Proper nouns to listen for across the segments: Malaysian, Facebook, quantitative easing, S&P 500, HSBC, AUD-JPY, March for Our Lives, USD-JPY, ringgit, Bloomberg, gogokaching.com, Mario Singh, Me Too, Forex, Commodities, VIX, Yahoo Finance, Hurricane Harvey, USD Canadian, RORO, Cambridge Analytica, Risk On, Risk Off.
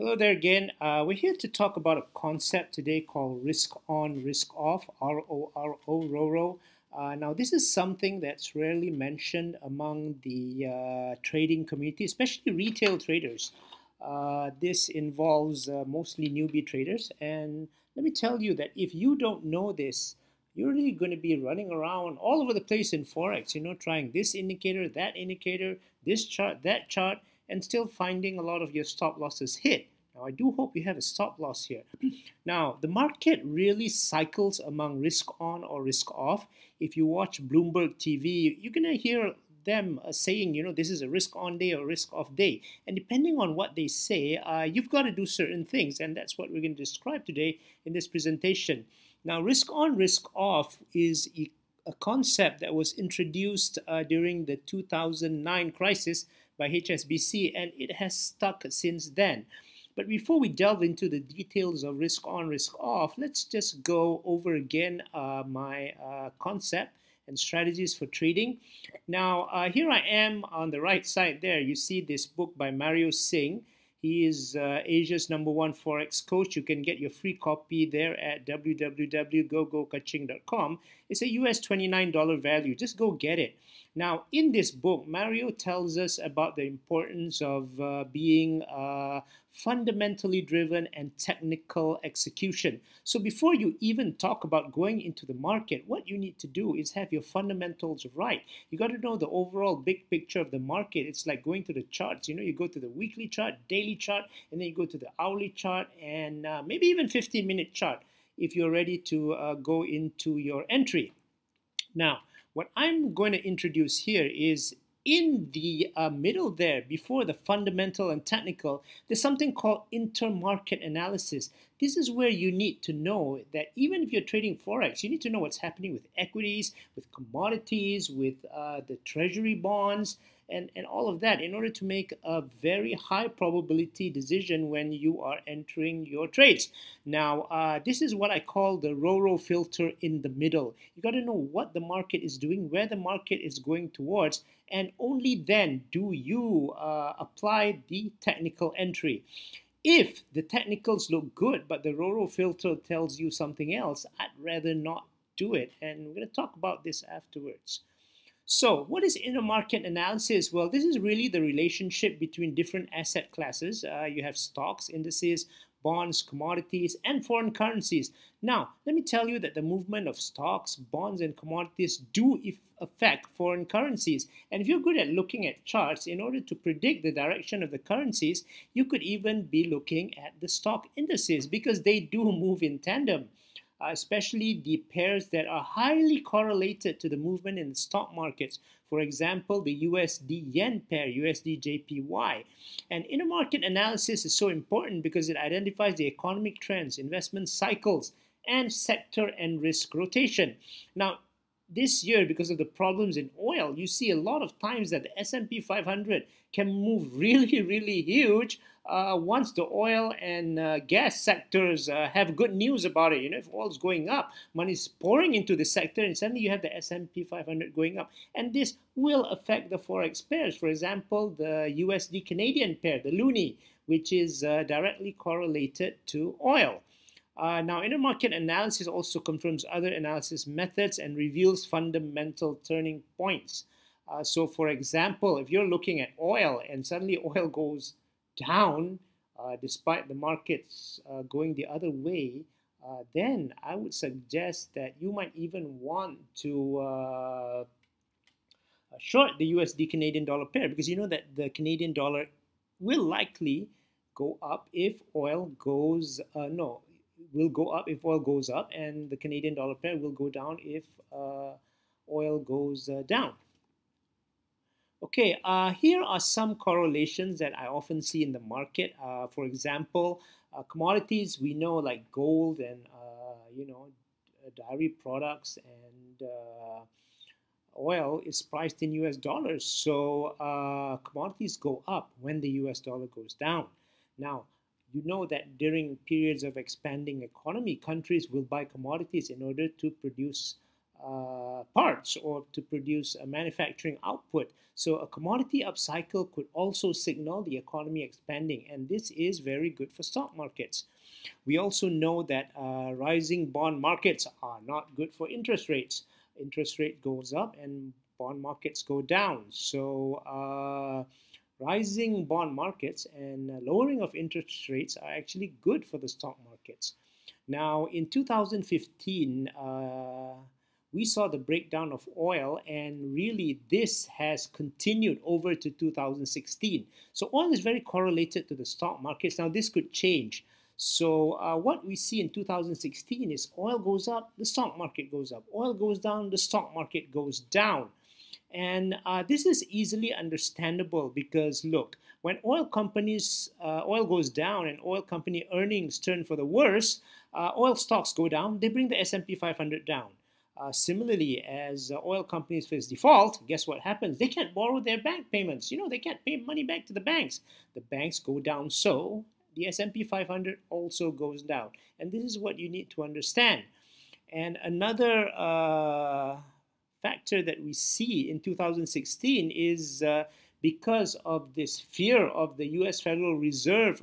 Hello there again. We're here to talk about a concept today called Risk On, Risk Off, R-O-R-O, RORO. Now, this is something that's rarely mentioned among the trading community, especially retail traders. This involves mostly newbie traders. And let me tell you that if you don't know this, you're really going to be running around all over the place in Forex, you know, trying this indicator, this chart, that chart, and still finding a lot of your stop losses hit. Now, I do hope you have a stop loss here. Now, the market really cycles among risk on or risk off. If you watch Bloomberg TV, you're going to hear them saying, you know, this is a risk on day or risk off day. And depending on what they say, you've got to do certain things. And that's what we're going to describe today in this presentation. Now, risk on, risk off is a concept that was introduced during the 2009 crisis by HSBC, and it has stuck since then. But before we delve into the details of risk on, risk off, let's just go over again my concept and strategies for trading. Now, here I am on the right side there. You see this book by Mario Singh. He is Asia's #1 Forex coach. You can get your free copy there at www.gogokaching.com. It's a US $29 value. Just go get it. Now, in this book, Mario tells us about the importance of being fundamentally driven and technical execution. So before you even talk about going into the market, what you need to do is have your fundamentals right. You got to know the overall big picture of the market. It's like going to the charts. You know, you go to the weekly chart, daily chart, and then you go to the hourly chart and maybe even 15-minute chart if you're ready to go into your entry. Now, what I'm going to introduce here is in the middle there, before the fundamental and technical, there's something called intermarket analysis. This is where you need to know that even if you're trading Forex, you need to know what's happening with equities, with commodities, with the treasury bonds, and all of that in order to make a very high probability decision when you are entering your trades. Now, this is what I call the RORO filter in the middle. You got to know what the market is doing, where the market is going towards, and only then do you apply the technical entry. If the technicals look good, but the RORO filter tells you something else, I'd rather not do it. And we're going to talk about this afterwards. So what is intermarket analysis? Well, this is really the relationship between different asset classes. You have stocks, indices, bonds, commodities, and foreign currencies. Now, let me tell you that the movement of stocks, bonds, and commodities do affect foreign currencies. And if you're good at looking at charts, in order to predict the direction of the currencies, you could even be looking at the stock indices because they do move in tandem. Especially the pairs that are highly correlated to the movement in the stock markets. For example, the USD-JPY pair, USD-JPY. And intermarket analysis is so important because it identifies the economic trends, investment cycles, and sector and risk rotation. Now, this year, because of the problems in oil, you see a lot of times that the S&P 500 can move really, really huge once the oil and gas sectors have good news about it. You know, if oil's going up, money's pouring into the sector, and suddenly you have the S&P 500 going up. And this will affect the Forex pairs. For example, the USD Canadian pair, the loonie, which is directly correlated to oil. Now, intermarket analysis also confirms other analysis methods and reveals fundamental turning points. So, for example, if you're looking at oil and suddenly oil goes down despite the markets going the other way, then I would suggest that you might even want to short the USD Canadian dollar pair because you know that the Canadian dollar will likely go up if oil goes will go up if oil goes up, and the Canadian dollar pair will go down if oil goes down. Okay, here are some correlations that I often see in the market. For example, commodities we know like gold and you know, dairy products and oil is priced in US dollars. So commodities go up when the US dollar goes down. Now, you know that during periods of expanding economy, countries will buy commodities in order to produce parts or to produce a manufacturing output. So a commodity upcycle could also signal the economy expanding, and this is very good for stock markets. We also know that rising bond markets are not good for interest rates. Interest rate goes up and bond markets go down. So rising bond markets and lowering of interest rates are actually good for the stock markets. Now, in 2015, we saw the breakdown of oil, and really this has continued over to 2016. So oil is very correlated to the stock markets. Now, this could change. So what we see in 2016 is oil goes up, the stock market goes up. Oil goes down, the stock market goes down. And this is easily understandable because, look, when oil goes down and oil company earnings turn for the worse, oil stocks go down, they bring the S&P 500 down. Similarly, as oil companies face default, guess what happens? They can't borrow their bank payments. You know, they can't pay money back to the banks. The banks go down, so the S&P 500 also goes down. And this is what you need to understand. And another factor that we see in 2016 is because of this fear of the US Federal Reserve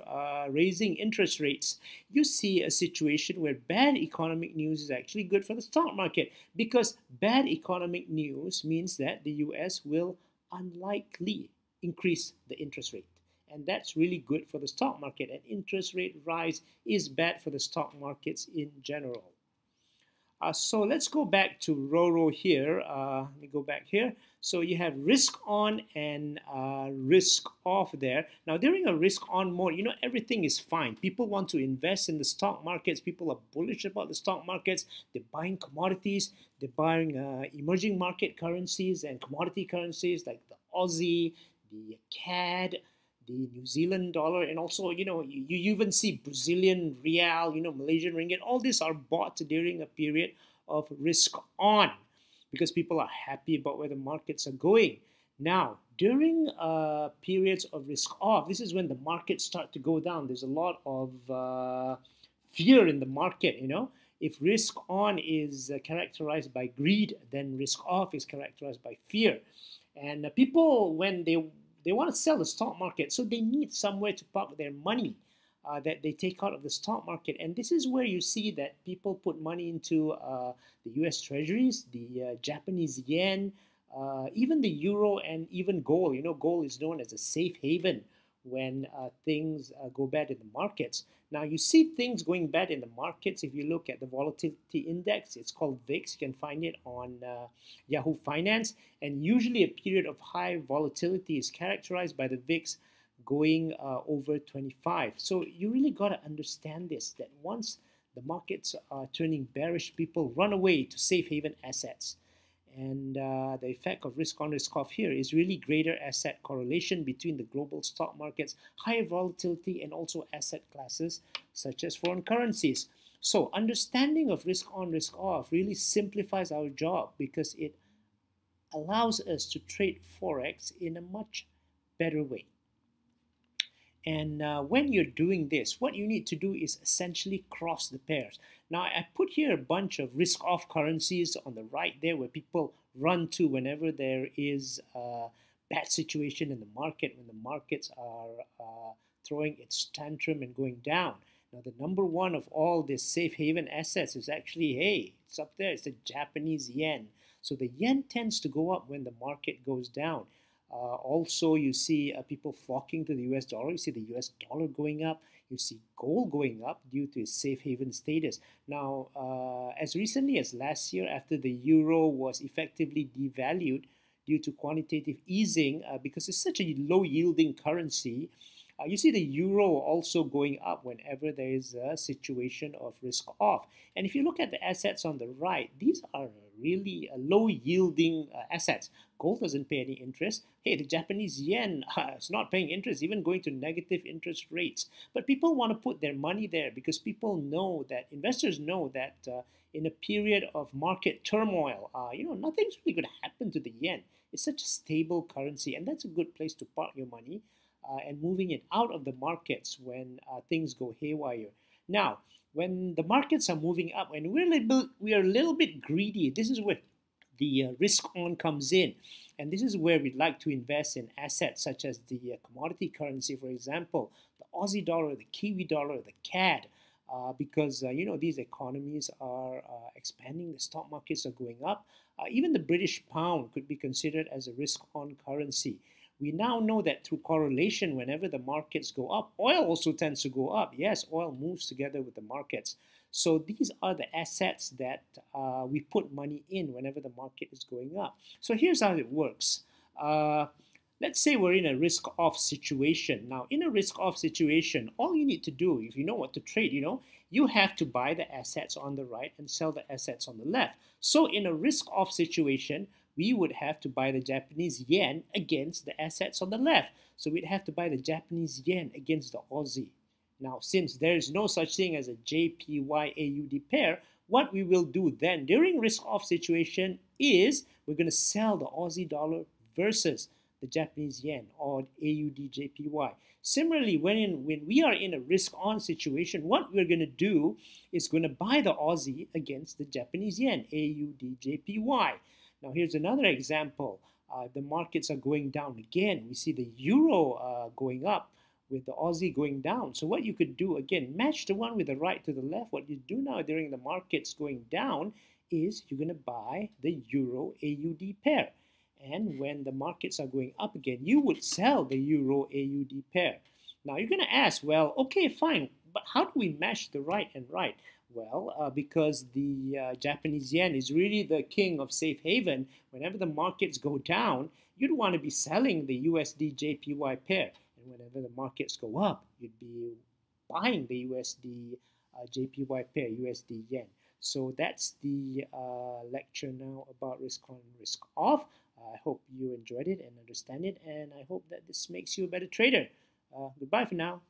raising interest rates, you see a situation where bad economic news is actually good for the stock market, because bad economic news means that the US will unlikely increase the interest rate. And that's really good for the stock market. An interest rate rise is bad for the stock markets in general. So let's go back to RORO here. Let me go back here. So you have risk on and risk off there. Now, during a risk on mode, you know, everything is fine. People want to invest in the stock markets. People are bullish about the stock markets. They're buying commodities. They're buying emerging market currencies and commodity currencies like the Aussie, the CAD, the New Zealand dollar, and also, you know, you even see Brazilian real, you know, Malaysian ringgit. All these are bought during a period of risk on because people are happy about where the markets are going. Now, during periods of risk off, this is when the markets start to go down. There's a lot of fear in the market, you know. If risk on is characterized by greed, then risk off is characterized by fear. And people, when they want to sell the stock market, so they need somewhere to park their money that they take out of the stock market. And this is where you see that people put money into the US treasuries, the Japanese yen, even the euro, and even gold. You know, gold is known as a safe haven when things go bad in the markets. Now, you see things going bad in the markets. If you look at the volatility index, it's called VIX. You can find it on Yahoo Finance. And usually a period of high volatility is characterized by the VIX going over 25. So you really got to understand this, that once the markets are turning bearish, people run away to safe haven assets. And the effect of risk on, risk off here is really greater asset correlation between the global stock markets, higher volatility, and also asset classes such as foreign currencies. So understanding of risk on, risk off really simplifies our job because it allows us to trade Forex in a much better way. And when you're doing this, what you need to do is essentially cross the pairs. Now, I put here a bunch of risk-off currencies on the right there where people run to whenever there is a bad situation in the market, when the markets are throwing its tantrum and going down. Now, the number one of all these safe haven assets is actually, hey, it's up there, it's the Japanese yen. So the yen tends to go up when the market goes down. Also, you see people flocking to the US dollar. You see the US dollar going up. You see gold going up due to its safe haven status. Now, as recently as last year, after the euro was effectively devalued due to quantitative easing, because it's such a low-yielding currency, you see the euro also going up whenever there is a situation of risk off. And if you look at the assets on the right, these are really low-yielding assets. Gold doesn't pay any interest. Hey, the Japanese yen is not paying interest, even going to negative interest rates. But people want to put their money there because people know that, investors know that in a period of market turmoil, you know, nothing's really going to happen to the yen. It's such a stable currency, and that's a good place to park your money. And moving it out of the markets when things go haywire. Now, when the markets are moving up and we are a little bit greedy, this is where the risk on comes in. And this is where we'd like to invest in assets such as the commodity currency, for example, the Aussie dollar, the Kiwi dollar, the CAD, because you know, these economies are expanding, the stock markets are going up. Even the British pound could be considered as a risk on currency. We now know that through correlation, whenever the markets go up, oil also tends to go up. Yes, oil moves together with the markets. So these are the assets that we put money in whenever the market is going up. So here's how it works. Let's say we're in a risk-off situation. Now, in a risk-off situation, all you need to do, if you know what to trade, you know, you have to buy the assets on the right and sell the assets on the left. So in a risk-off situation, we would have to buy the Japanese yen against the assets on the left. So we'd have to buy the Japanese yen against the Aussie. Now, since there is no such thing as a JPY-AUD pair, what we will do then during risk-off situation is we're going to sell the Aussie dollar versus the Japanese yen or AUD-JPY. Similarly, when we are in a risk-on situation, what we're going to do is going to buy the Aussie against the Japanese yen, AUD-JPY. Now, here's another example. The markets are going down again. We see the euro going up with the Aussie going down. So what you could do, again, match the one with the right to the left. What you do now during the markets going down is you're going to buy the euro AUD pair. And when the markets are going up again, you would sell the euro AUD pair. Now, you're going to ask, well, okay, fine, but how do we match the right and right? Well, because the Japanese yen is really the king of safe haven. Whenever the markets go down, you'd want to be selling the USD-JPY pair. And whenever the markets go up, you'd be buying the USD-JPY pair, USD-yen. So that's the lecture now about risk on, risk off. I hope you enjoyed it and understand it, and I hope that this makes you a better trader. Goodbye for now.